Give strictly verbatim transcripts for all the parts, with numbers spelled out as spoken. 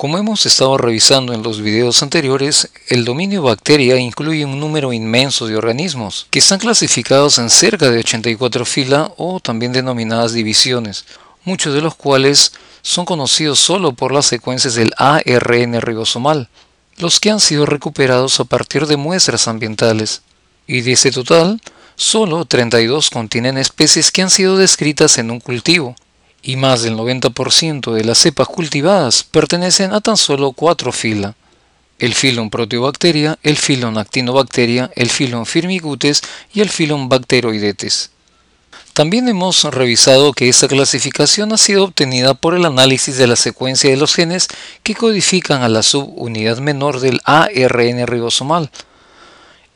Como hemos estado revisando en los videos anteriores, el dominio bacteria incluye un número inmenso de organismos, que están clasificados en cerca de ochenta y cuatro filas o también denominadas divisiones, muchos de los cuales son conocidos solo por las secuencias del A R N ribosomal, los que han sido recuperados a partir de muestras ambientales. Y de este total, solo treinta y dos contienen especies que han sido descritas en un cultivo, y más del noventa por ciento de las cepas cultivadas pertenecen a tan solo cuatro filas: el filón proteobacteria, el filón actinobacteria, el filón firmicutes y el filón bacteroidetes. También hemos revisado que esta clasificación ha sido obtenida por el análisis de la secuencia de los genes que codifican a la subunidad menor del A R N ribosomal,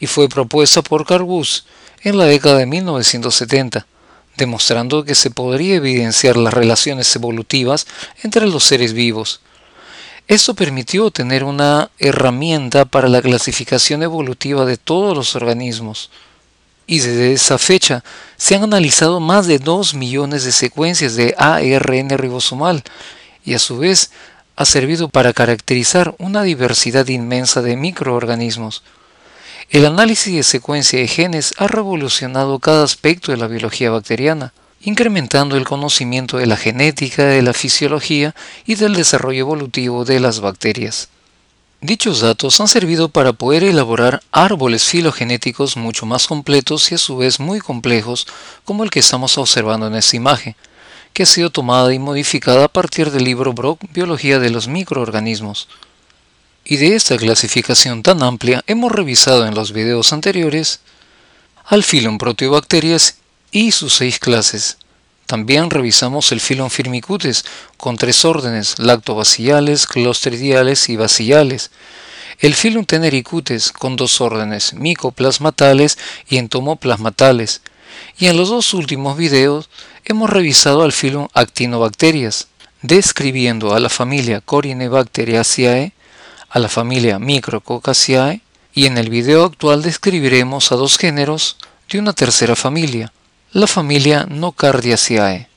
y fue propuesta por Carbus en la década de mil novecientos setenta. Demostrando que se podría evidenciar las relaciones evolutivas entre los seres vivos. Esto permitió tener una herramienta para la clasificación evolutiva de todos los organismos, y desde esa fecha se han analizado más de dos millones de secuencias de A R N ribosomal, y a su vez ha servido para caracterizar una diversidad inmensa de microorganismos. El análisis de secuencia de genes ha revolucionado cada aspecto de la biología bacteriana, incrementando el conocimiento de la genética, de la fisiología y del desarrollo evolutivo de las bacterias. Dichos datos han servido para poder elaborar árboles filogenéticos mucho más completos y a su vez muy complejos, como el que estamos observando en esta imagen, que ha sido tomada y modificada a partir del libro Brock, Biología de los microorganismos. Y de esta clasificación tan amplia hemos revisado en los videos anteriores al filón proteobacterias y sus seis clases. También revisamos el filón firmicutes con tres órdenes: lactobaciales, clostridiales y baciales. El filón tenericutes con dos órdenes: micoplasmatales y entomoplasmatales. Y en los dos últimos videos hemos revisado al filón actinobacterias, describiendo a la familia Corynebacteriaceae, a la familia Micrococcaceae, y en el video actual describiremos a dos géneros de una tercera familia, la familia Nocardiaceae.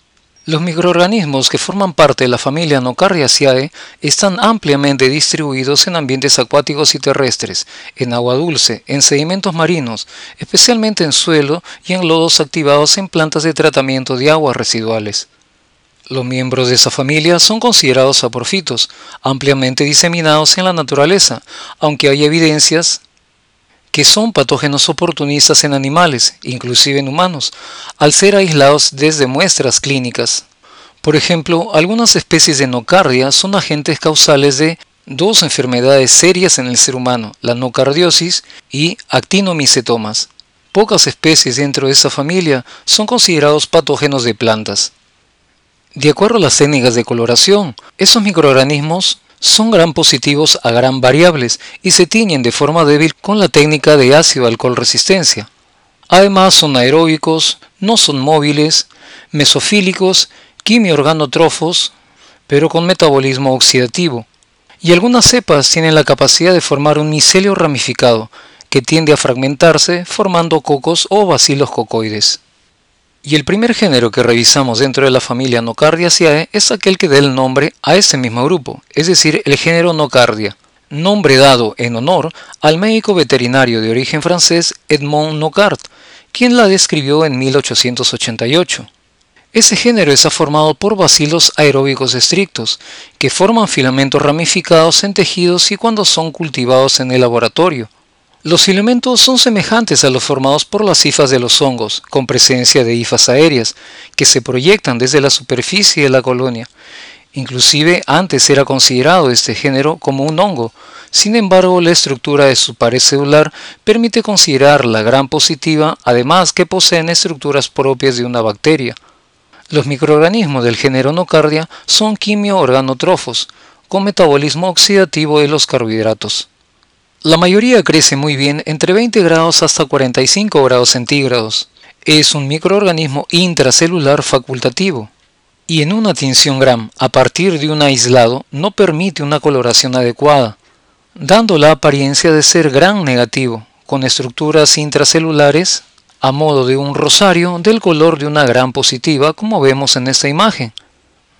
Los microorganismos que forman parte de la familia Nocardiaceae están ampliamente distribuidos en ambientes acuáticos y terrestres, en agua dulce, en sedimentos marinos, especialmente en suelo y en lodos activados en plantas de tratamiento de aguas residuales. Los miembros de esa familia son considerados saprofitos, ampliamente diseminados en la naturaleza, aunque hay evidencias que son patógenos oportunistas en animales, inclusive en humanos, al ser aislados desde muestras clínicas. Por ejemplo, algunas especies de nocardia son agentes causales de dos enfermedades serias en el ser humano, la nocardiosis y actinomicetomas. Pocas especies dentro de esa familia son considerados patógenos de plantas. De acuerdo a las técnicas de coloración, esos microorganismos son gram positivos a gram variables y se tiñen de forma débil con la técnica de ácido-alcohol resistencia. Además son aeróbicos, no son móviles, mesofílicos, quimiorganotrofos, pero con metabolismo oxidativo. Y algunas cepas tienen la capacidad de formar un micelio ramificado que tiende a fragmentarse formando cocos o bacilos cocoides. Y el primer género que revisamos dentro de la familia Nocardiaceae es aquel que da el nombre a este mismo grupo, es decir, el género Nocardia, nombre dado en honor al médico veterinario de origen francés Edmond Nocard, quien la describió en mil ochocientos ochenta y ocho. Ese género está formado por bacilos aeróbicos estrictos, que forman filamentos ramificados en tejidos y cuando son cultivados en el laboratorio. Los filamentos son semejantes a los formados por las hifas de los hongos, con presencia de hifas aéreas, que se proyectan desde la superficie de la colonia. Inclusive antes era considerado este género como un hongo, sin embargo la estructura de su pared celular permite considerar la gram positiva, además que poseen estructuras propias de una bacteria. Los microorganismos del género Nocardia son quimioorganotrofos, con metabolismo oxidativo de los carbohidratos. La mayoría crece muy bien entre veinte grados hasta cuarenta y cinco grados centígrados. Es un microorganismo intracelular facultativo y en una tinción gram a partir de un aislado no permite una coloración adecuada, dando la apariencia de ser gram negativo, con estructuras intracelulares a modo de un rosario del color de una gram positiva como vemos en esta imagen.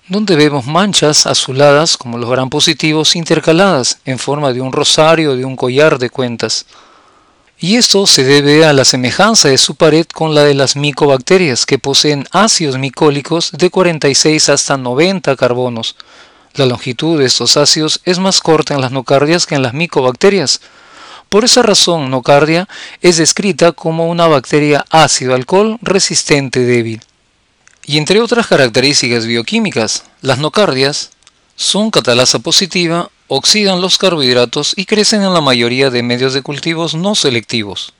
donde vemos manchas azuladas como los gran positivos intercaladas en forma de un rosario o de un collar de cuentas. Y esto se debe a la semejanza de su pared con la de las micobacterias, que poseen ácidos micólicos de cuarenta y seis hasta noventa carbonos. La longitud de estos ácidos es más corta en las nocardias que en las micobacterias. Por esa razón, nocardia es descrita como una bacteria ácido-alcohol resistente débil. Y entre otras características bioquímicas, las nocardias son catalasa positiva, oxidan los carbohidratos y crecen en la mayoría de medios de cultivos no selectivos.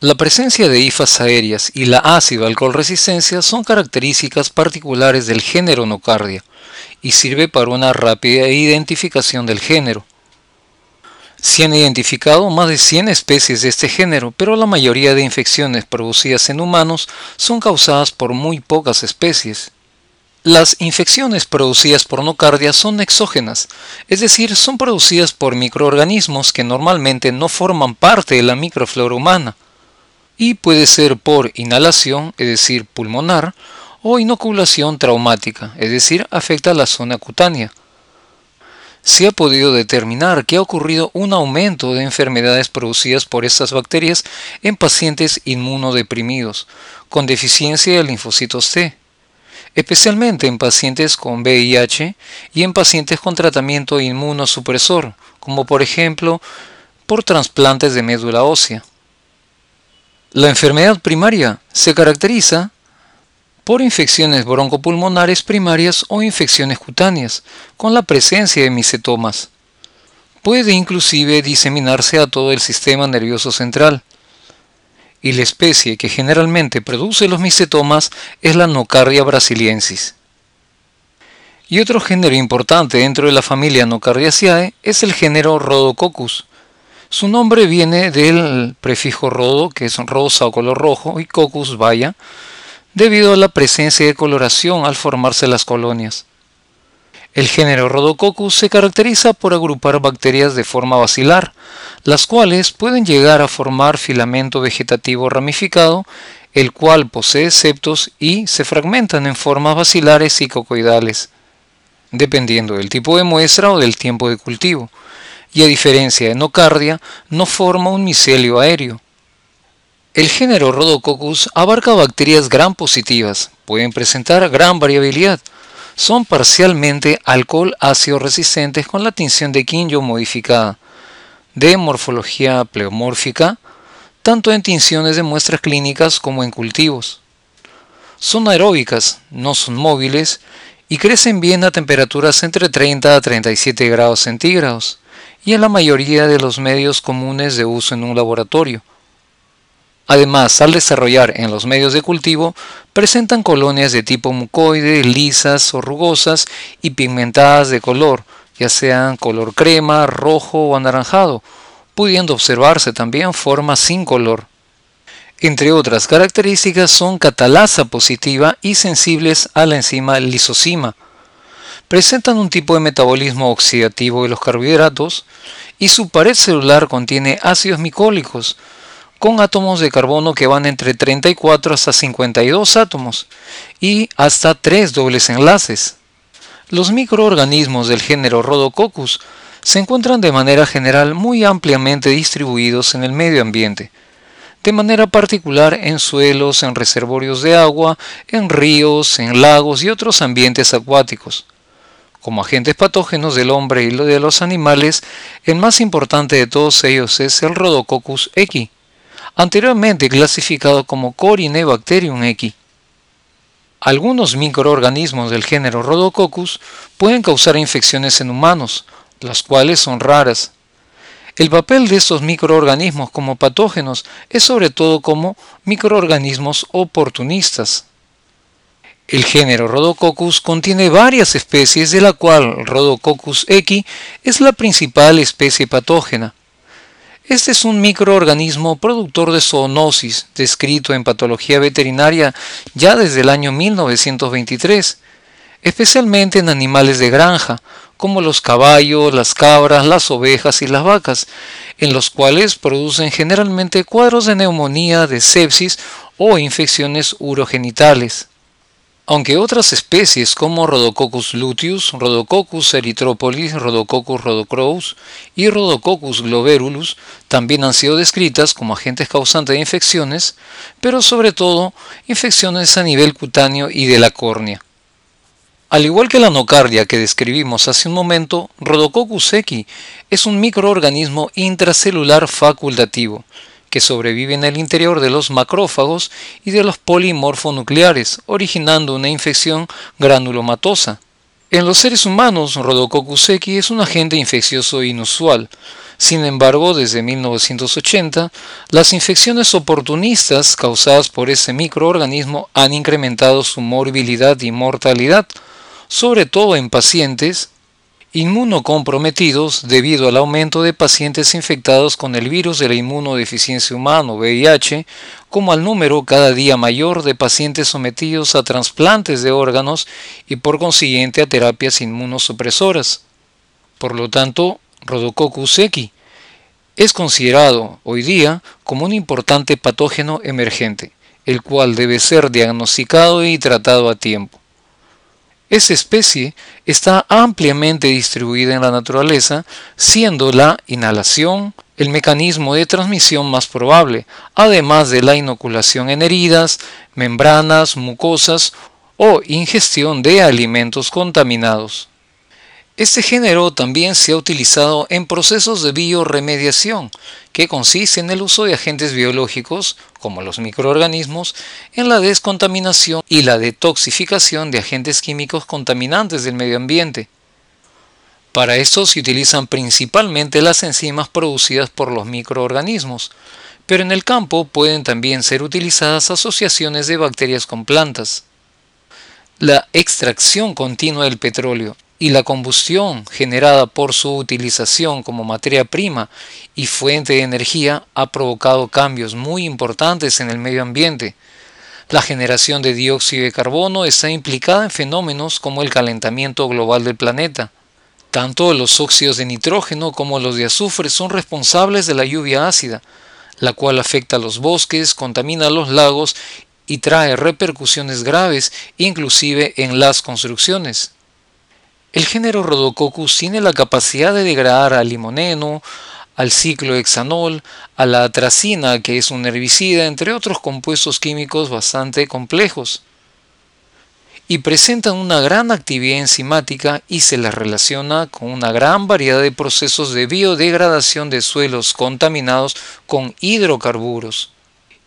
La presencia de hifas aéreas y la ácido-alcohol resistencia son características particulares del género nocardia y sirve para una rápida identificación del género. Se han identificado más de cien especies de este género, pero la mayoría de infecciones producidas en humanos son causadas por muy pocas especies. Las infecciones producidas por nocardia son exógenas, es decir, son producidas por microorganismos que normalmente no forman parte de la microflora humana, y puede ser por inhalación, es decir, pulmonar, o inoculación traumática, es decir, afecta la zona cutánea. Se ha podido determinar que ha ocurrido un aumento de enfermedades producidas por estas bacterias en pacientes inmunodeprimidos, con deficiencia de linfocitos T, especialmente en pacientes con V I H y en pacientes con tratamiento inmunosupresor, como por ejemplo por trasplantes de médula ósea. La enfermedad primaria se caracteriza por infecciones broncopulmonares primarias o infecciones cutáneas, con la presencia de micetomas. Puede inclusive diseminarse a todo el sistema nervioso central. Y la especie que generalmente produce los micetomas es la Nocardia brasiliensis. Y otro género importante dentro de la familia Nocardiaceae es el género Rhodococcus. Su nombre viene del prefijo rodo, que es rosa o color rojo, y coccus, baya, debido a la presencia de coloración al formarse las colonias. El género Rhodococcus se caracteriza por agrupar bacterias de forma bacilar, las cuales pueden llegar a formar filamento vegetativo ramificado, el cual posee septos y se fragmentan en formas bacilares y cocoidales, dependiendo del tipo de muestra o del tiempo de cultivo, y a diferencia de nocardia, no forma un micelio aéreo. El género Rhodococcus abarca bacterias gram positivas, pueden presentar gran variabilidad, son parcialmente alcohol ácido resistentes con la tinción de Kinyoun modificada, de morfología pleomórfica, tanto en tinciones de muestras clínicas como en cultivos. Son aeróbicas, no son móviles y crecen bien a temperaturas entre treinta a treinta y siete grados centígrados y en la mayoría de los medios comunes de uso en un laboratorio. Además, al desarrollar en los medios de cultivo, presentan colonias de tipo mucoide, lisas o rugosas y pigmentadas de color, ya sean color crema, rojo o anaranjado, pudiendo observarse también formas sin color. Entre otras características son catalasa positiva y sensibles a la enzima lisocima. Presentan un tipo de metabolismo oxidativo de los carbohidratos y su pared celular contiene ácidos micólicos, con átomos de carbono que van entre treinta y cuatro hasta cincuenta y dos átomos y hasta tres dobles enlaces. Los microorganismos del género Rhodococcus se encuentran de manera general muy ampliamente distribuidos en el medio ambiente, de manera particular en suelos, en reservorios de agua, en ríos, en lagos y otros ambientes acuáticos. Como agentes patógenos del hombre y de los animales, el más importante de todos ellos es el Rhodococcus equi, anteriormente clasificado como Corynebacterium equi. Algunos microorganismos del género Rhodococcus pueden causar infecciones en humanos, las cuales son raras. El papel de estos microorganismos como patógenos es sobre todo como microorganismos oportunistas. El género Rhodococcus contiene varias especies, de la cual Rhodococcus equi es la principal especie patógena. Este es un microorganismo productor de zoonosis, descrito en patología veterinaria ya desde el año mil novecientos veintitrés, especialmente en animales de granja, como los caballos, las cabras, las ovejas y las vacas, en los cuales producen generalmente cuadros de neumonía, de sepsis o infecciones urogenitales. Aunque otras especies como Rhodococcus luteus, Rhodococcus eritropolis, Rhodococcus rhodocrous y Rhodococcus globerulus también han sido descritas como agentes causantes de infecciones, pero sobre todo infecciones a nivel cutáneo y de la córnea. Al igual que la nocardia que describimos hace un momento, Rhodococcus equi es un microorganismo intracelular facultativo que sobrevive en el interior de los macrófagos y de los polimorfonucleares, originando una infección granulomatosa. En los seres humanos, Rhodococcus equi es un agente infeccioso inusual. Sin embargo, desde mil novecientos ochenta, las infecciones oportunistas causadas por ese microorganismo han incrementado su morbilidad y mortalidad, sobre todo en pacientes inmunocomprometidos debido al aumento de pacientes infectados con el virus de la inmunodeficiencia humana, V I H, como al número cada día mayor de pacientes sometidos a trasplantes de órganos y por consiguiente a terapias inmunosupresoras. Por lo tanto, Rhodococcus equi es considerado hoy día como un importante patógeno emergente, el cual debe ser diagnosticado y tratado a tiempo. Esta especie está ampliamente distribuida en la naturaleza, siendo la inhalación el mecanismo de transmisión más probable, además de la inoculación en heridas, membranas, mucosas o ingestión de alimentos contaminados. Este género también se ha utilizado en procesos de biorremediación, que consiste en el uso de agentes biológicos, como los microorganismos, en la descontaminación y la detoxificación de agentes químicos contaminantes del medio ambiente. Para esto se utilizan principalmente las enzimas producidas por los microorganismos, pero en el campo pueden también ser utilizadas asociaciones de bacterias con plantas. La extracción continua del petróleo y la combustión generada por su utilización como materia prima y fuente de energía ha provocado cambios muy importantes en el medio ambiente. La generación de dióxido de carbono está implicada en fenómenos como el calentamiento global del planeta. Tanto los óxidos de nitrógeno como los de azufre son responsables de la lluvia ácida, la cual afecta a los bosques, contamina los lagos y trae repercusiones graves, inclusive en las construcciones. El género Rhodococcus tiene la capacidad de degradar al limoneno, al ciclohexanol, a la atracina, que es un herbicida, entre otros compuestos químicos bastante complejos, y presentan una gran actividad enzimática y se les relaciona con una gran variedad de procesos de biodegradación de suelos contaminados con hidrocarburos.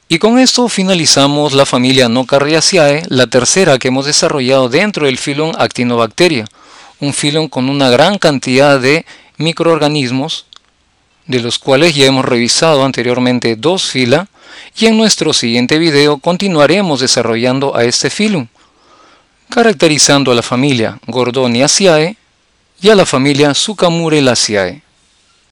Y con esto finalizamos la familia Nocardiaceae, la tercera que hemos desarrollado dentro del filón Actinobacteria. Un filón con una gran cantidad de microorganismos, de los cuales ya hemos revisado anteriormente dos filas, y en nuestro siguiente video continuaremos desarrollando a este filón, caracterizando a la familia Gordoniaceae y a la familia Sucamurellaceae.